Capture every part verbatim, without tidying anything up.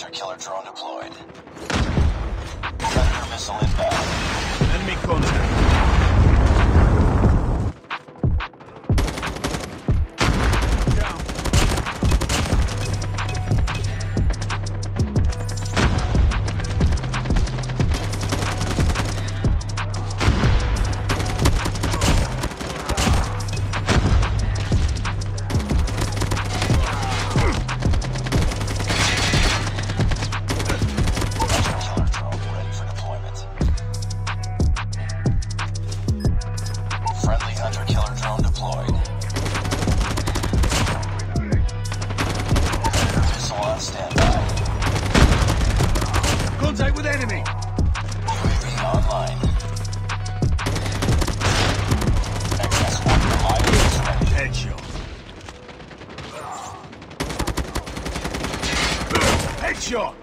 Hunter killer drone deployed. Predator missile inbound. Enemy contact. Shot.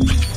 We